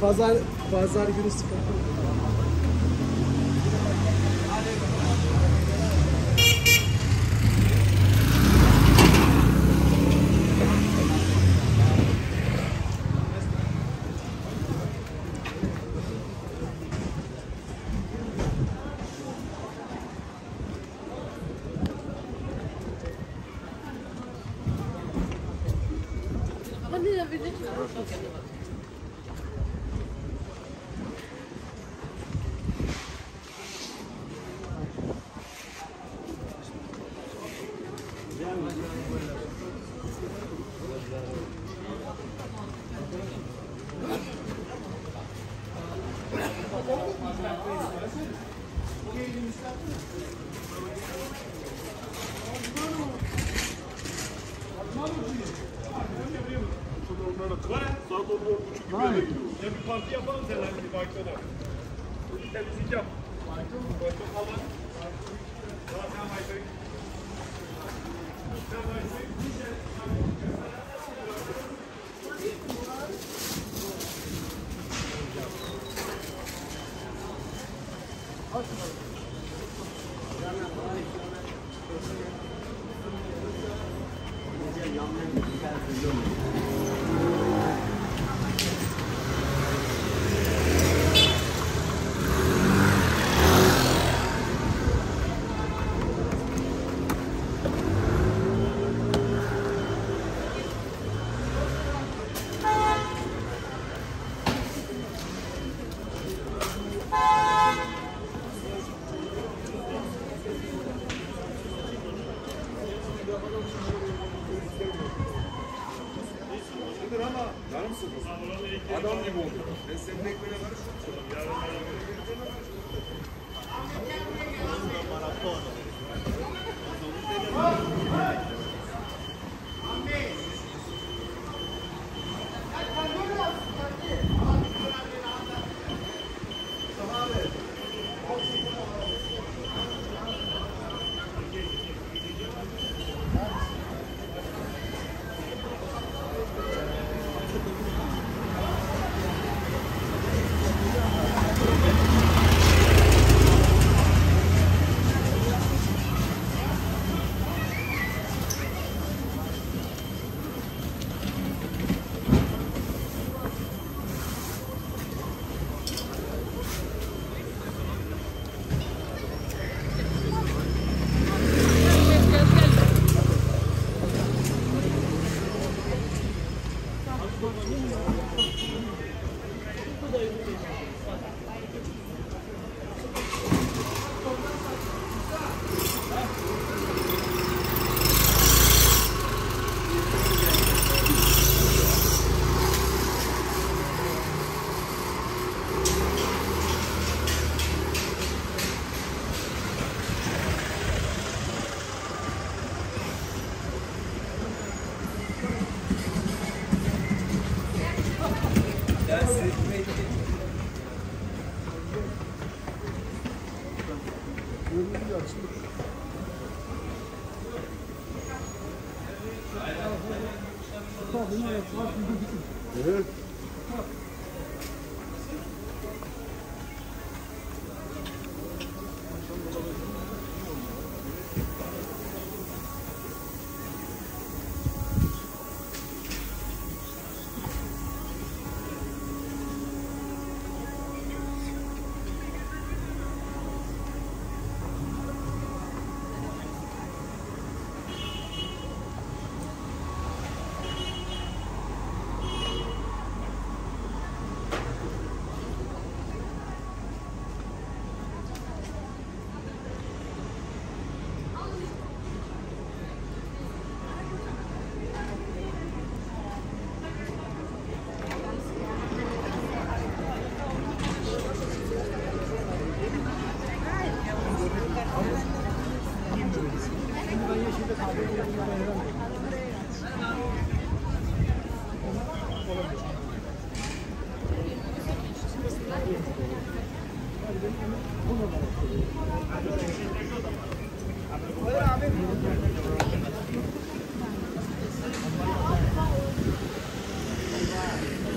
Pazar günü sıkıntı. Parti yapalım sen hangi baykona? Temizlik yap. Baykon mu? Baykon falan. Zaten baykon. Sen baykon. Adam gibi oldu. Ben senin ekmeğine karıştım.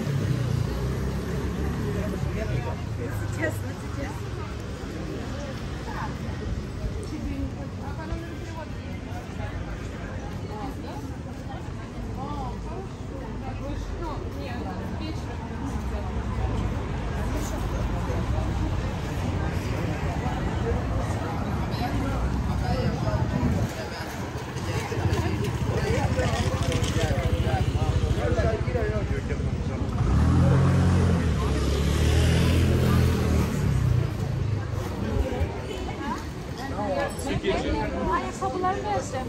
Thank you. Türkiye'ci. Ayakkabıları versin.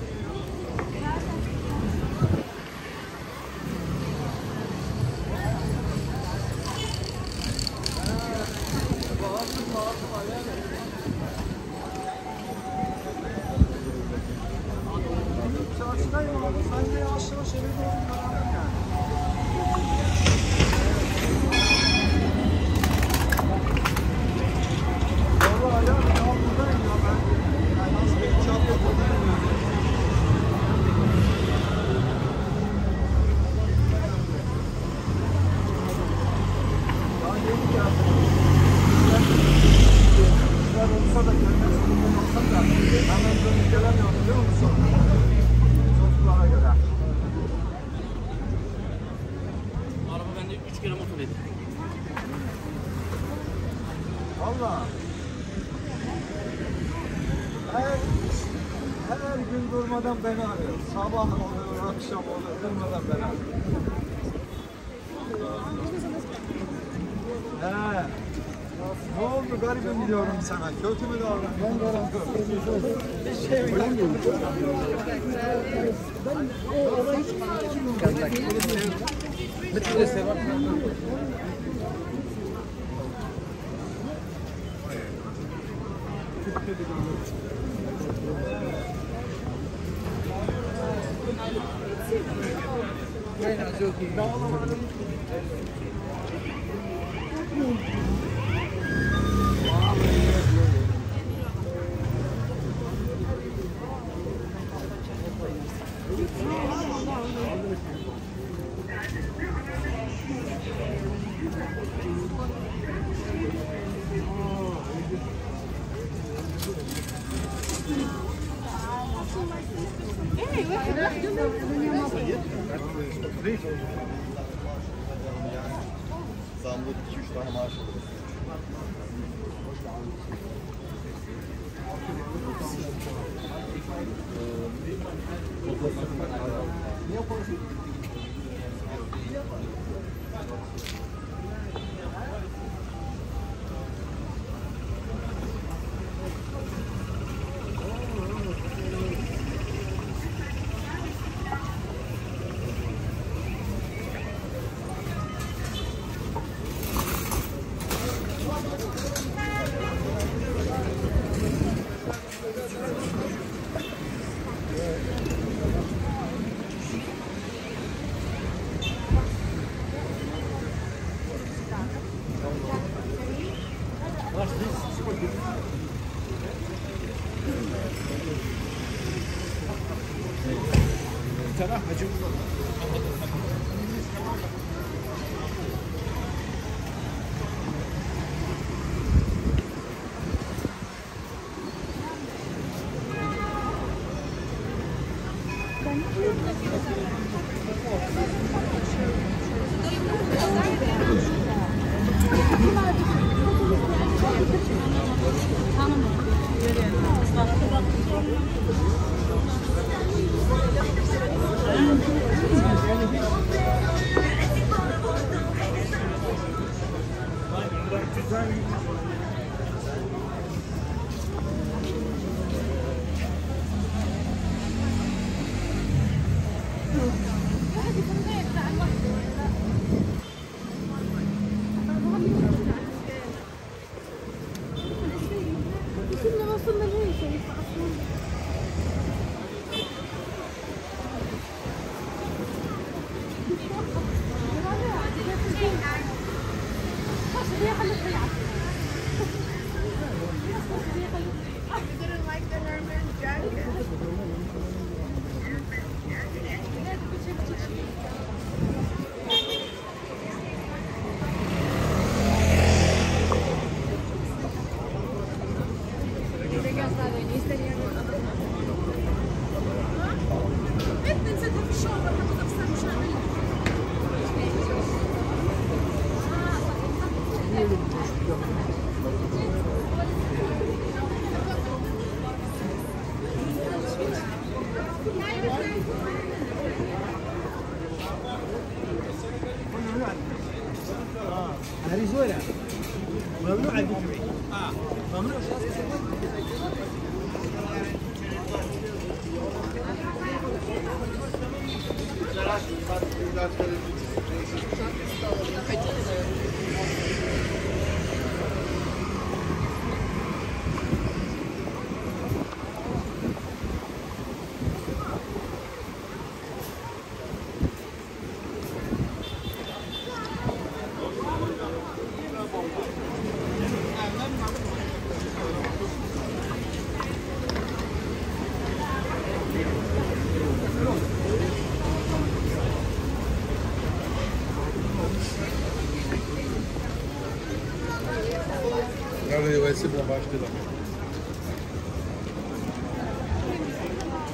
Ben arıyorum. Sabah oluyor, akşam oluyor. Durmadan ben arıyorum. Ne oldu? Garibim diyorum sana. Kötü mü davranıyor? Ben garantım. ممنوع البيع. ممنوع. Vai ser bombástico também.